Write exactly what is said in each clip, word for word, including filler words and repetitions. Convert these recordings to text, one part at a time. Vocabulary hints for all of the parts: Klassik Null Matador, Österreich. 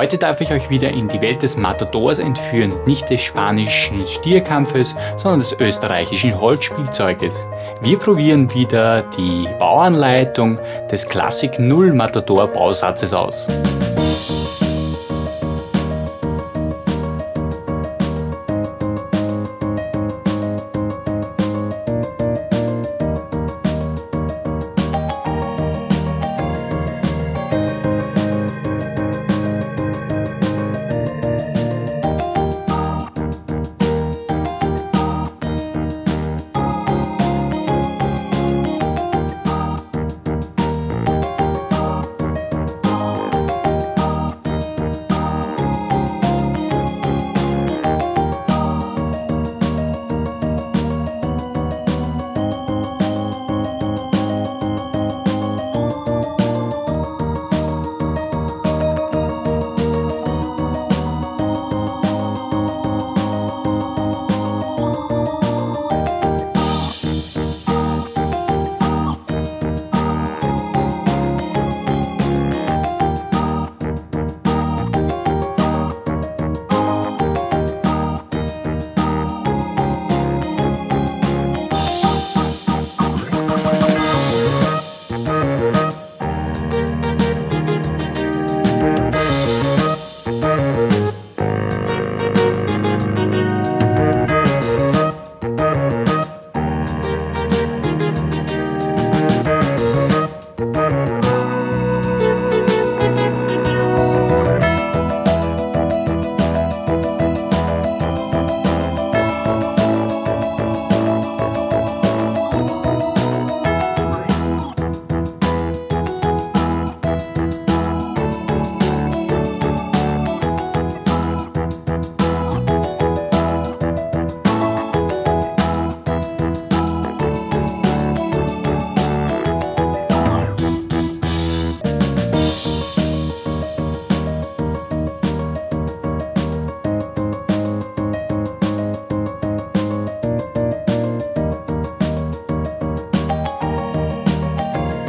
Heute darf ich euch wieder in die Welt des Matadors entführen, nicht des spanischen Stierkampfes, sondern des österreichischen Holzspielzeuges. Wir probieren wieder die Bauanleitung des Klassik Null Matador Bausatzes aus.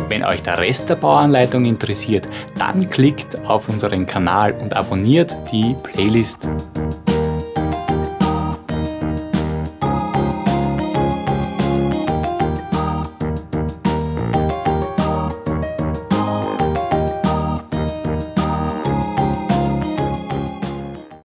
Wenn euch der Rest der Bauanleitung interessiert, dann klickt auf unseren Kanal und abonniert die Playlist.